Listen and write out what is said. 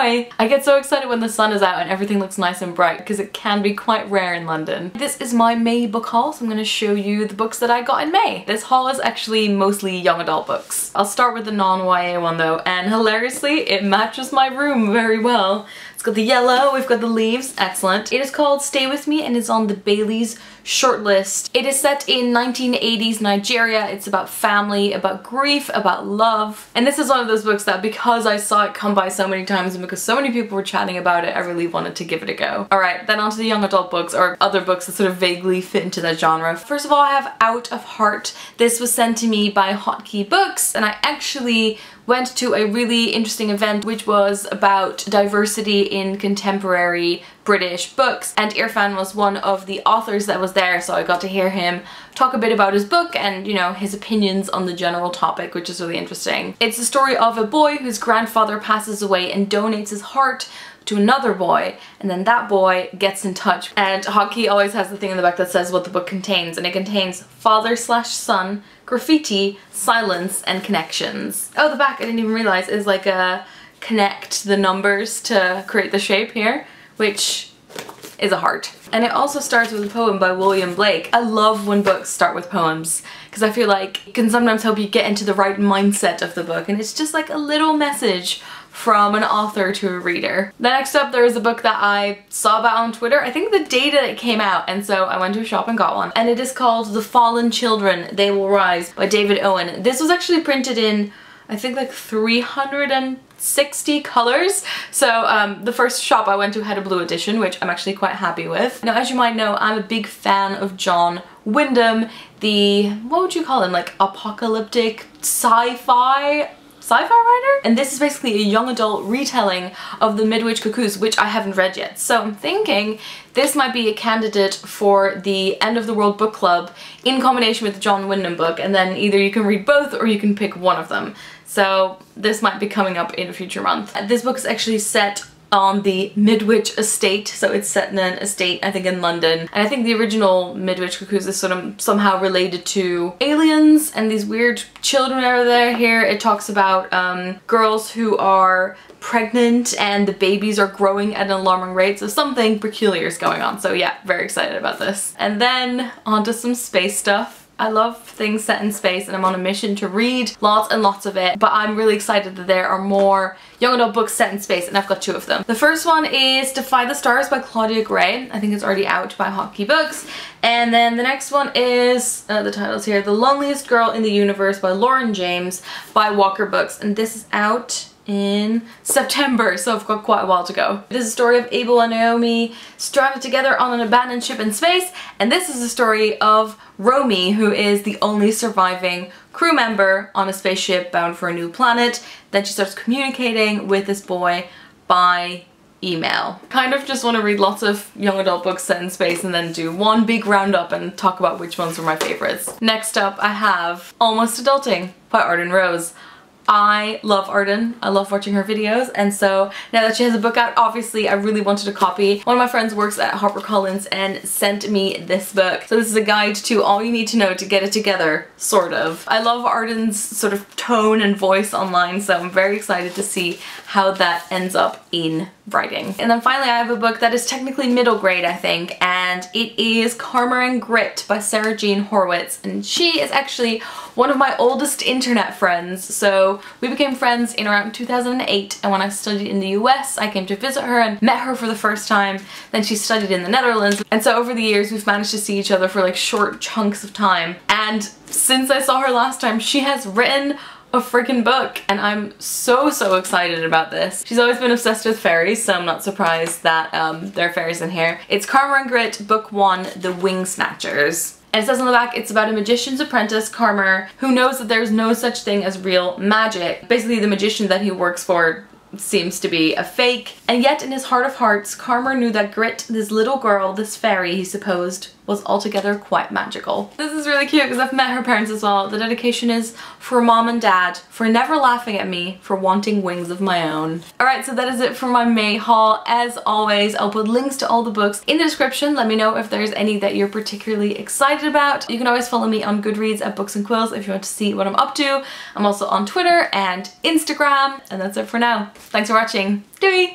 enjoy. I get so excited when the sun is out and everything looks nice and bright because it can be quite rare in London. This is my May book haul, so I'm going to show you the books that I got in May. This haul is actually mostly young adult books. I'll start with the non-YA one though, and hilariously it matches my room very well. It's got the yellow, we've got the leaves, excellent. It is called Stay With Me and is on the Bailey's shortlist. It is set in 1980s Nigeria. It's about family, about grief, about love. And this is one of those books that because I saw it come by so many times and because so many people were chatting about it, I really wanted to give it a go. Alright, then onto the young adult books or other books that sort of vaguely fit into that genre. First of all, I have Out of Heart. This was sent to me by Hotkey Books and I actually went to a really interesting event which was about diversity in contemporary British books, and Irfan was one of the authors that was there, so I got to hear him talk a bit about his book and, you know, his opinions on the general topic, which is really interesting. It's the story of a boy whose grandfather passes away and donates his heart to another boy, and then that boy gets in touch. And Hotkey always has the thing in the back that says what the book contains, and it contains father/son, graffiti, silence, and connections. Oh, the back, I didn't even realize, is like a connect the numbers to create the shape here, which is a heart. And it also starts with a poem by William Blake. I love when books start with poems because I feel like it can sometimes help you get into the right mindset of the book, and it's just like a little message from an author to a reader. The next up, there is a book that I saw about on Twitter, I think the day that it came out, and so I went to a shop and got one. And it is called The Fallen Children, They Will Rise by David Owen. This was actually printed in, I think, like 360 colors. So the first shop I went to had a blue edition, which I'm actually quite happy with. Now, as you might know, I'm a big fan of John Wyndham, the, what would you call him, like apocalyptic sci-fi writer? And this is basically a young adult retelling of The Midwich Cuckoos, which I haven't read yet. So I'm thinking this might be a candidate for the End of the World book club in combination with the John Wyndham book, and then either you can read both or you can pick one of them. So this might be coming up in a future month. This book is actually set on the Midwich estate, so it's set in an estate, I think, in London. And I think the original Midwich Cuckoos is sort of somehow related to aliens and these weird children are there. Here it talks about girls who are pregnant and the babies are growing at an alarming rate, so something peculiar is going on. So yeah, very excited about this. And then onto some space stuff. I love things set in space and I'm on a mission to read lots and lots of it, but I'm really excited that there are more young adult books set in space, and I've got two of them. The first one is Defy the Stars by Claudia Gray. I think it's already out by Hotkey Books. And then the next one is, the title's here, The Loneliest Girl in the Universe by Lauren James by Walker Books, and this is out in September, so I've got quite a while to go. This is a story of Abel and Naomi stranded together on an abandoned ship in space, and this is the story of Romy, who is the only surviving crew member on a spaceship bound for a new planet. Then she starts communicating with this boy by email. Kind of just want to read lots of young adult books set in space and then do one big roundup and talk about which ones were my favorites. Next up, I have Almost Adulting by Arden Rose. I love Arden, I love watching her videos, and so now that she has a book out, obviously I really wanted a copy. One of my friends works at HarperCollins and sent me this book. So this is a guide to all you need to know to get it together, sort of. I love Arden's sort of tone and voice online, so I'm very excited to see how that ends up in writing. And then finally I have a book that is technically middle grade, I think, and it is Carmer and Grit by Sarah Jean Horwitz, and she is actually one of my oldest internet friends. So we became friends in around 2008, and when I studied in the US I came to visit her and met her for the first time. Then she studied in the Netherlands, and so over the years we've managed to see each other for like short chunks of time, and since I saw her last time she has written a freaking book and I'm so excited about this. She's always been obsessed with fairies, so I'm not surprised that there are fairies in here. It's Carmer and Grit Book 1, The Wing Snatchers. And it says on the back it's about a magician's apprentice, Carmer, who knows that there's no such thing as real magic. Basically the magician that he works for seems to be a fake, and yet in his heart of hearts Carmer knew that Grit, this little girl, this fairy he supposed was altogether quite magical. This is really cute because I've met her parents as well. The dedication is for mom and dad, for never laughing at me, for wanting wings of my own. Alright, so that is it for my May haul. As always, I'll put links to all the books in the description. Let me know if there's any that you're particularly excited about. You can always follow me on GoodReads at Books and Quills if you want to see what I'm up to. I'm also on Twitter and Instagram, and that's it for now. Thanks for watching. Doei!